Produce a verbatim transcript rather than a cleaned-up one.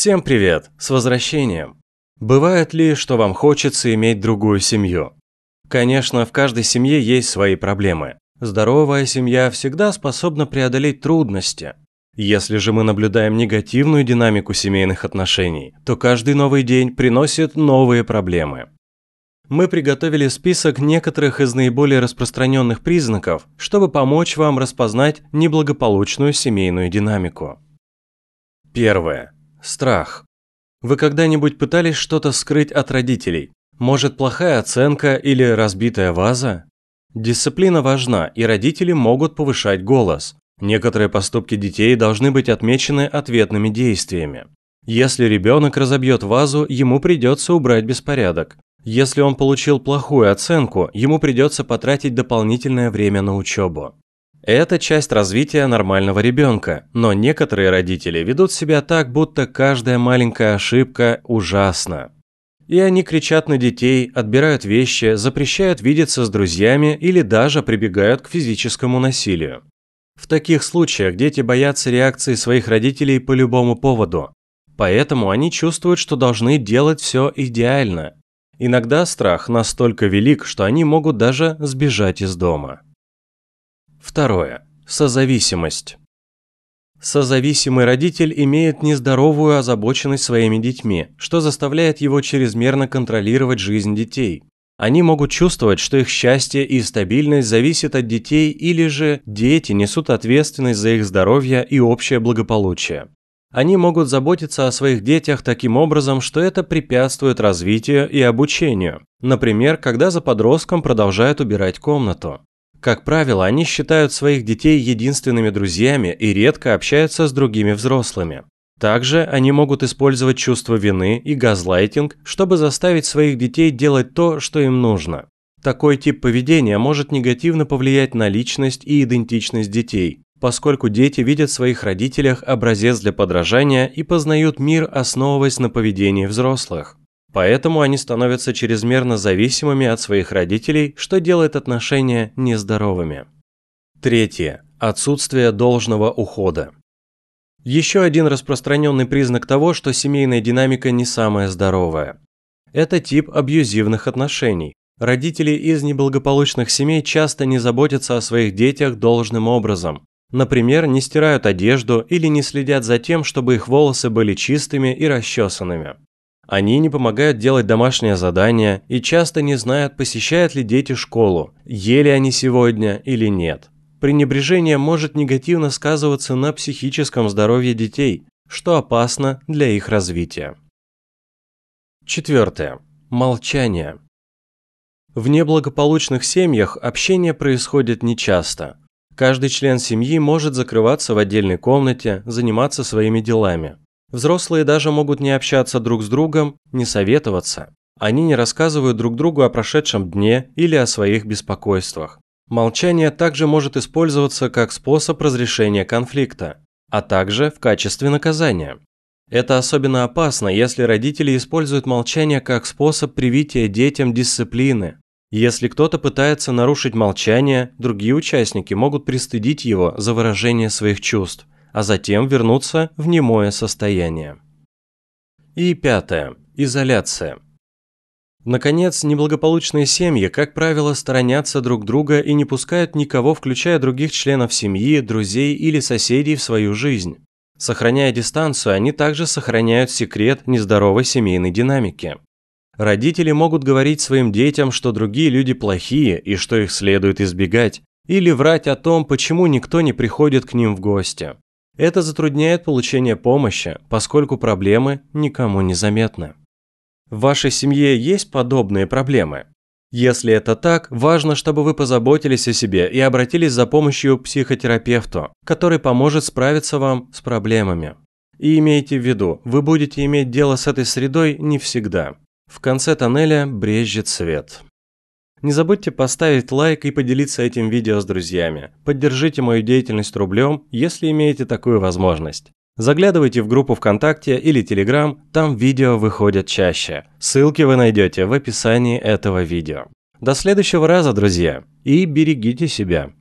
Всем привет! С возвращением! Бывает ли, что вам хочется иметь другую семью? Конечно, в каждой семье есть свои проблемы. Здоровая семья всегда способна преодолеть трудности. Если же мы наблюдаем негативную динамику семейных отношений, то каждый новый день приносит новые проблемы. Мы приготовили список некоторых из наиболее распространенных признаков, чтобы помочь вам распознать неблагополучную семейную динамику. Первое. Страх. Вы когда-нибудь пытались что-то скрыть от родителей? Может, плохая оценка или разбитая ваза? Дисциплина важна, и родители могут повышать голос. Некоторые поступки детей должны быть отмечены ответными действиями. Если ребенок разобьет вазу, ему придется убрать беспорядок. Если он получил плохую оценку, ему придется потратить дополнительное время на учебу. Это часть развития нормального ребенка, но некоторые родители ведут себя так, будто каждая маленькая ошибка ужасна. И они кричат на детей, отбирают вещи, запрещают видеться с друзьями или даже прибегают к физическому насилию. В таких случаях дети боятся реакции своих родителей по любому поводу, поэтому они чувствуют, что должны делать все идеально. Иногда страх настолько велик, что они могут даже сбежать из дома. Второе. Созависимость. Созависимый родитель имеет нездоровую озабоченность своими детьми, что заставляет его чрезмерно контролировать жизнь детей. Они могут чувствовать, что их счастье и стабильность зависят от детей, или же дети несут ответственность за их здоровье и общее благополучие. Они могут заботиться о своих детях таким образом, что это препятствует развитию и обучению. Например, когда за подростком продолжают убирать комнату. Как правило, они считают своих детей единственными друзьями и редко общаются с другими взрослыми. Также они могут использовать чувство вины и газлайтинг, чтобы заставить своих детей делать то, что им нужно. Такой тип поведения может негативно повлиять на личность и идентичность детей, поскольку дети видят в своих родителях образец для подражания и познают мир, основываясь на поведении взрослых. Поэтому они становятся чрезмерно зависимыми от своих родителей, что делает отношения нездоровыми. Третье. Отсутствие должного ухода. Еще один распространенный признак того, что семейная динамика не самая здоровая. Это тип абьюзивных отношений. Родители из неблагополучных семей часто не заботятся о своих детях должным образом. Например, не стирают одежду или не следят за тем, чтобы их волосы были чистыми и расчесанными. Они не помогают делать домашнее задание и часто не знают, посещают ли дети школу, ели они сегодня или нет. Пренебрежение может негативно сказываться на психическом здоровье детей, что опасно для их развития. Четвертое. Молчание. В неблагополучных семьях общение происходит нечасто. Каждый член семьи может закрываться в отдельной комнате, заниматься своими делами. Взрослые даже могут не общаться друг с другом, не советоваться. Они не рассказывают друг другу о прошедшем дне или о своих беспокойствах. Молчание также может использоваться как способ разрешения конфликта, а также в качестве наказания. Это особенно опасно, если родители используют молчание как способ привития детям дисциплины. Если кто-то пытается нарушить молчание, другие участники могут пристыдить его за выражение своих чувств, а затем вернуться в немое состояние. И пятое. Изоляция. Наконец, неблагополучные семьи, как правило, сторонятся друг друга и не пускают никого, включая других членов семьи, друзей или соседей, в свою жизнь. Сохраняя дистанцию, они также сохраняют секрет нездоровой семейной динамики. Родители могут говорить своим детям, что другие люди плохие и что их следует избегать, или врать о том, почему никто не приходит к ним в гости. Это затрудняет получение помощи, поскольку проблемы никому не заметны. В вашей семье есть подобные проблемы? Если это так, важно, чтобы вы позаботились о себе и обратились за помощью к психотерапевту, который поможет справиться вам с проблемами. И имейте в виду, вы будете иметь дело с этой средой не всегда. В конце тоннеля брезжит свет. Не забудьте поставить лайк и поделиться этим видео с друзьями. Поддержите мою деятельность рублем, если имеете такую возможность. Заглядывайте в группу ВКонтакте или Телеграм, там видео выходят чаще. Ссылки вы найдете в описании этого видео. До следующего раза, друзья, и берегите себя.